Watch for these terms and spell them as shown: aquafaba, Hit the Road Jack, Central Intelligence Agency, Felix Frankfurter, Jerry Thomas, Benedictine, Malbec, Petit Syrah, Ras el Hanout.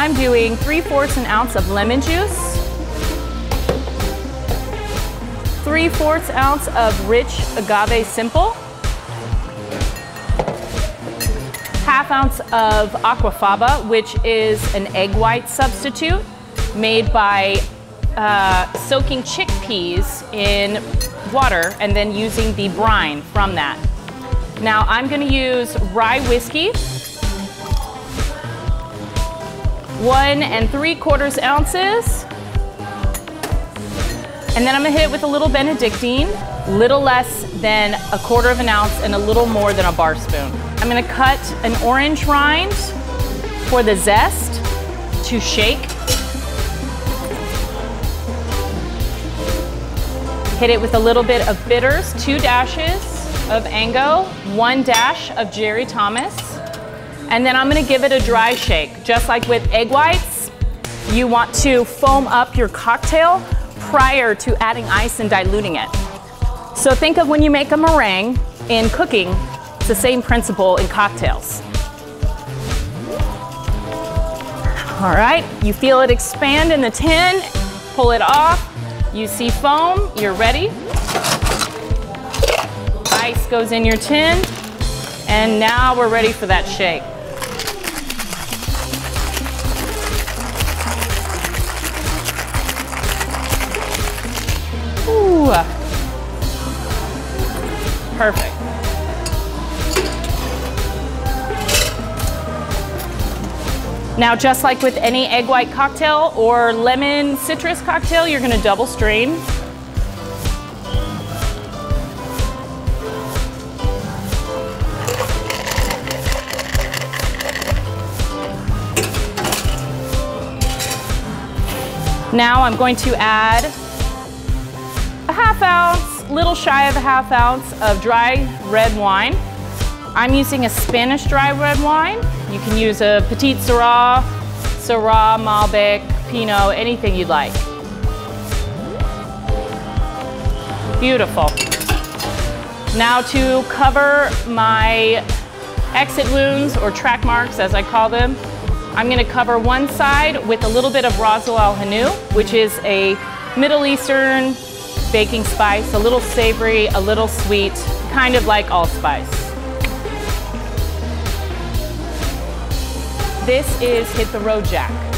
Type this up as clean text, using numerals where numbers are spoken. I'm doing 3/4 ounce of lemon juice, 3/4 ounce of rich agave simple, 1/2 ounce of aquafaba, which is an egg white substitute made by soaking chickpeas in water and then using the brine from that. Now I'm going to use rye whiskey, 1 3/4 ounces, and then I'm going to hit it with a little Benedictine, little less than 1/4 ounce and a little more than a bar spoon. I'm going to cut an orange rind for the zest to shake. Hit it with a little bit of bitters, 2 dashes of Ango, 1 dash of Jerry Thomas, and then I'm going to give it a dry shake. Just like with egg whites, you want to foam up your cocktail prior to adding ice and diluting it. So think of when you make a meringue in cooking, the same principle in cocktails. All right, you feel it expand in the tin, pull it off, you see foam, you're ready. Ice goes in your tin, and now we're ready for that shake. Ooh. Perfect. Now, just like with any egg white cocktail or lemon citrus cocktail, you're going to double strain. Now I'm going to add 1/2 ounce, little shy of 1/2 ounce of dry red wine. I'm using a Spanish dry red wine. You can use a Petit Syrah, Syrah, Malbec, Pinot, anything you'd like. Beautiful. Now to cover my exit wounds or track marks, as I call them, I'm going to cover one side with a little bit of Ras el Hanout, which is a Middle Eastern baking spice, a little savory, a little sweet, kind of like allspice. This is Hit the Road Jack.